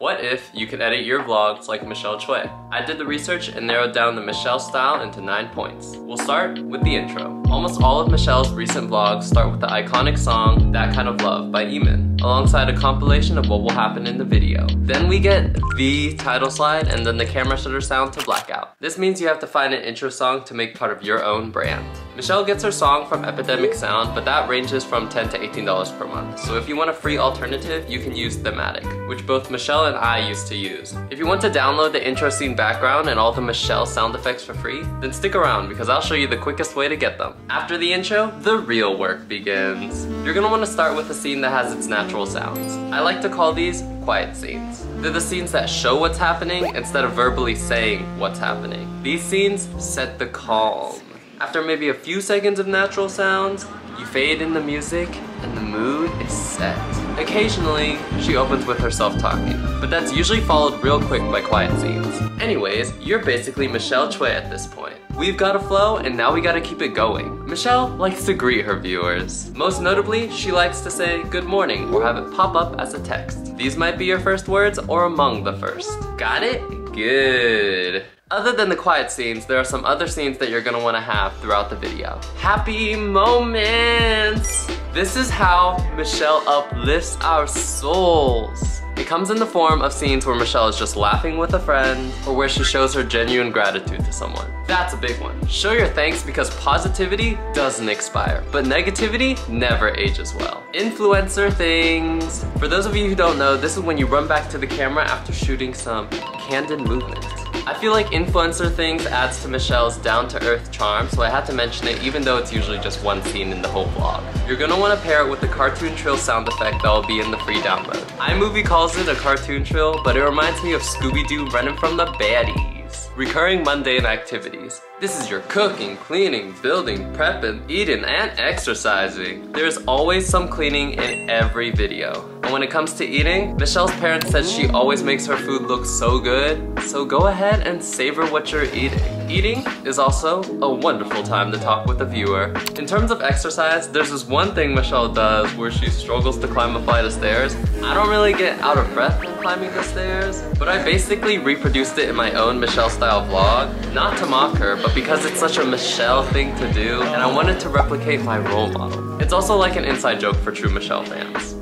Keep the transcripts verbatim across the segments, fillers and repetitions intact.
What if you could edit your vlogs like Michelle Choi? I did the research and narrowed down the Michelle style into nine points. We'll start with the intro. Almost all of Michelle's recent vlogs start with the iconic song, That Kind of Love by Eamon, alongside a compilation of what will happen in the video. Then we get the title slide and then the camera shutter sound to blackout. This means you have to find an intro song to make part of your own brand. Michelle gets her song from Epidemic Sound, but that ranges from ten to eighteen dollars per month. So if you want a free alternative, you can use Thematic, which both Michelle and I used to use. If you want to download the intro scene background and all the Michelle sound effects for free, then stick around because I'll show you the quickest way to get them. After the intro, the real work begins. You're gonna want to start with a scene that has its natural sounds. I like to call these quiet scenes. They're the scenes that show what's happening instead of verbally saying what's happening. These scenes set the calm. After maybe a few seconds of natural sounds, you fade in the music and the mood is set. Occasionally, she opens with herself talking, but that's usually followed real quick by quiet scenes. Anyways, you're basically Michelle Choi at this point. We've got a flow and now we gotta keep it going. Michelle likes to greet her viewers. Most notably, she likes to say good morning or have it pop up as a text. These might be your first words or among the first. Got it? Good. Other than the quiet scenes, there are some other scenes that you're gonna wanna have throughout the video. Happy moments! This is how Michelle uplifts our souls. It comes in the form of scenes where Michelle is just laughing with a friend or where she shows her genuine gratitude to someone. That's a big one. Show your thanks because positivity doesn't expire, but negativity never ages well. Influencer things. For those of you who don't know, this is when you run back to the camera after shooting some candid movement. I feel like influencer things adds to Michelle's down-to-earth charm, so I had to mention it even though it's usually just one scene in the whole vlog. You're gonna wanna pair it with the cartoon trill sound effect that will be in the free download. iMovie calls it a cartoon trill, but it reminds me of Scooby-Doo running from the baddies. Recurring mundane activities. This is your cooking, cleaning, building, prepping, eating, and exercising. There is always some cleaning in every video. And when it comes to eating, Michelle's parents said she always makes her food look so good, so go ahead and savor what you're eating. Eating is also a wonderful time to talk with a viewer. In terms of exercise, there's this one thing Michelle does where she struggles to climb a flight of stairs. I don't really get out of breath when climbing the stairs, but I basically reproduced it in my own Michelle-style vlog, not to mock her, but because it's such a Michelle thing to do, and I wanted to replicate my role model. It's also like an inside joke for true Michelle fans.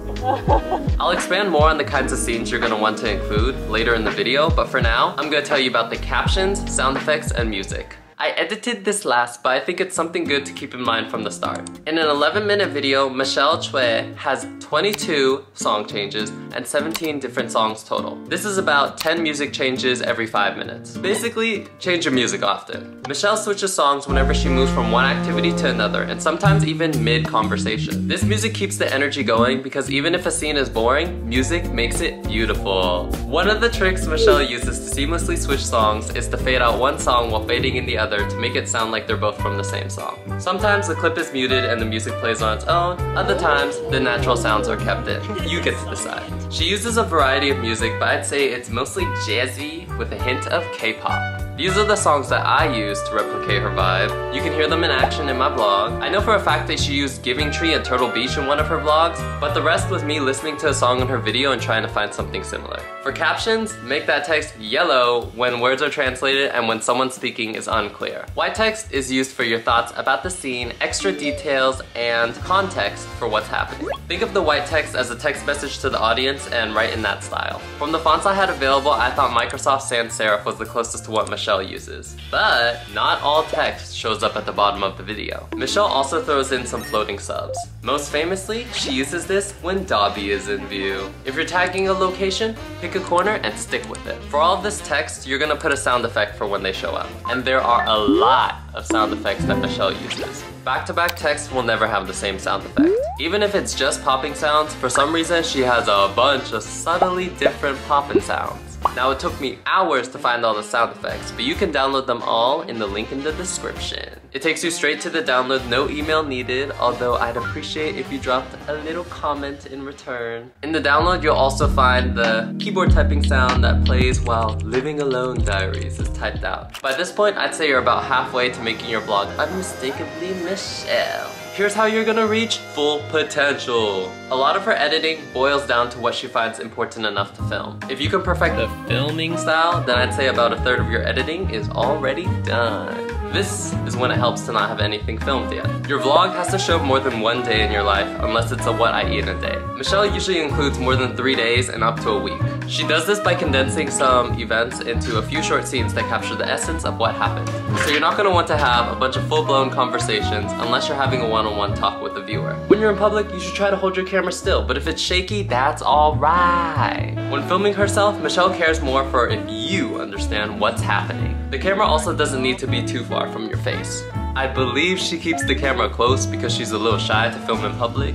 I'll expand more on the kinds of scenes you're gonna want to include later in the video, but for now, I'm gonna tell you about the captions, sound effects, and music. I edited this last, but I think it's something good to keep in mind from the start. In an eleven minute video, Michelle Choi has twenty-two song changes and seventeen different songs total. This is about ten music changes every five minutes. Basically, change your music often. Michelle switches songs whenever she moves from one activity to another, and sometimes even mid-conversation. This music keeps the energy going because even if a scene is boring, music makes it beautiful. One of the tricks Michelle uses to seamlessly switch songs is to fade out one song while fading in the other to make it sound like they're both from the same song. Sometimes the clip is muted and the music plays on its own, other times the natural sounds are kept in. You get to decide. She uses a variety of music, but I'd say it's mostly jazzy with a hint of K-pop. These are the songs that I use to replicate her vibe. You can hear them in action in my vlog. I know for a fact that she used Giving Tree and Turtle Beach in one of her vlogs, but the rest was me listening to a song in her video and trying to find something similar. For captions, make that text yellow when words are translated and when someone speaking is unclear. White text is used for your thoughts about the scene, extra details, and context for what's happening. Think of the white text as a text message to the audience and write in that style. From the fonts I had available, I thought Microsoft Sans Serif was the closest to what Michelle Michelle uses, but not all text shows up at the bottom of the video. Michelle also throws in some floating subs. Most famously, she uses this when Dobby is in view. If you're tagging a location, pick a corner and stick with it. For all of this text, you're gonna put a sound effect for when they show up, and there are a lot of sound effects that Michelle uses. Back-to-back text will never have the same sound effect. Even if it's just popping sounds, for some reason she has a bunch of subtly different popping sounds. Now it took me hours to find all the sound effects, but you can download them all in the link in the description. It takes you straight to the download, no email needed, although I'd appreciate if you dropped a little comment in return. In the download, you'll also find the keyboard typing sound that plays while Living Alone Diaries is typed out. By this point, I'd say you're about halfway to making your vlog unmistakably Michelle. Here's how you're gonna reach full potential. A lot of her editing boils down to what she finds important enough to film. If you can perfect the filming style, then I'd say about a third of your editing is already done. This is when it helps to not have anything filmed yet. Your vlog has to show more than one day in your life, unless it's a what I eat in a day. Michelle usually includes more than three days and up to a week. She does this by condensing some events into a few short scenes that capture the essence of what happened. So you're not gonna want to have a bunch of full-blown conversations unless you're having a one-on-one talk with the viewer. When you're in public, you should try to hold your camera still, but if it's shaky, that's alright. When filming herself, Michelle cares more for if you understand what's happening. The camera also doesn't need to be too far from your face. I believe she keeps the camera close because she's a little shy to film in public.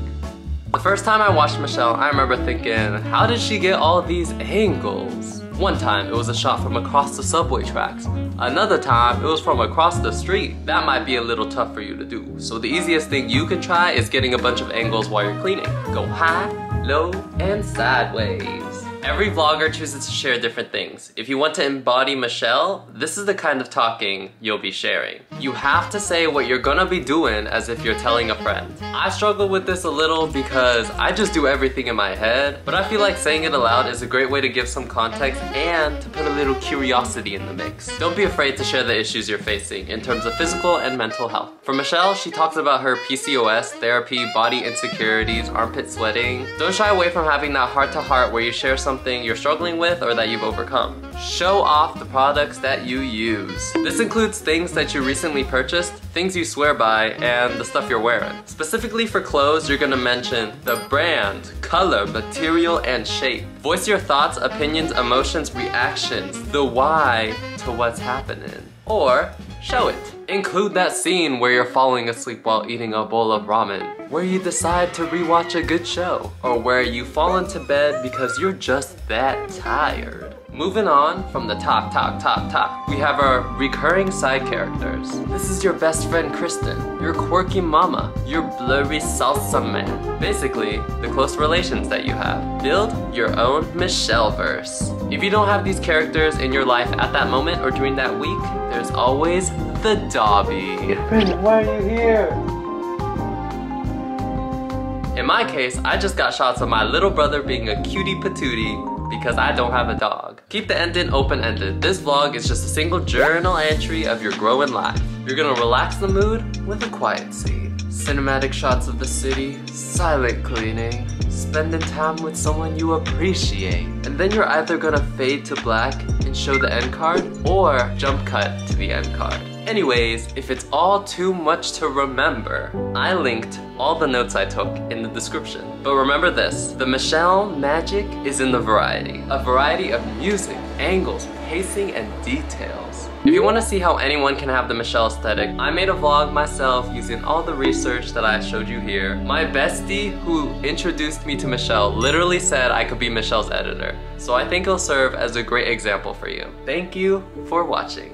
The first time I watched Michelle, I remember thinking, how did she get all these angles? One time, it was a shot from across the subway tracks. Another time, it was from across the street. That might be a little tough for you to do. So the easiest thing you could try is getting a bunch of angles while you're cleaning. Go high, low, and sideways. Every vlogger chooses to share different things. If you want to embody Michelle, this is the kind of talking you'll be sharing. You have to say what you're gonna be doing as if you're telling a friend. I struggle with this a little because I just do everything in my head, but I feel like saying it aloud is a great way to give some context and to put a little curiosity in the mix. Don't be afraid to share the issues you're facing in terms of physical and mental health. For Michelle, she talks about her P C O S, therapy, body insecurities, armpit sweating. Don't shy away from having that heart-to-heart where you share some something you're struggling with or that you've overcome. Show off the products that you use. This includes things that you recently purchased, things you swear by, and the stuff you're wearing. Specifically for clothes, you're gonna mention the brand, color, material, and shape. Voice your thoughts, opinions, emotions, reactions, the why to what's happening. Or show it. Include that scene where you're falling asleep while eating a bowl of ramen, where you decide to rewatch a good show, or where you fall into bed because you're just that tired. Moving on from the talk, talk, talk, talk, we have our recurring side characters. This is your best friend Kristen, your quirky mama, your blurry salsa man. Basically, the close relations that you have. Build your own Michelleverse. If you don't have these characters in your life at that moment or during that week, there's always the Dobby. Kristen, why are you here? In my case, I just got shots of my little brother being a cutie patootie because I don't have a dog. Keep the ending open-ended. This vlog is just a single journal entry of your growing life. You're gonna relax the mood with a quiet scene. Cinematic shots of the city, silent cleaning, spending time with someone you appreciate. And then you're either gonna fade to black and show the end card or jump cut to the end card. Anyways, if it's all too much to remember, I linked all the notes I took in the description. But remember this, the Michelle magic is in the variety. A variety of music, angles, pacing, and details. If you want to see how anyone can have the Michelle aesthetic, I made a vlog myself using all the research that I showed you here. My bestie who introduced me to Michelle literally said I could be Michelle's editor. So I think it'll serve as a great example for you. Thank you for watching.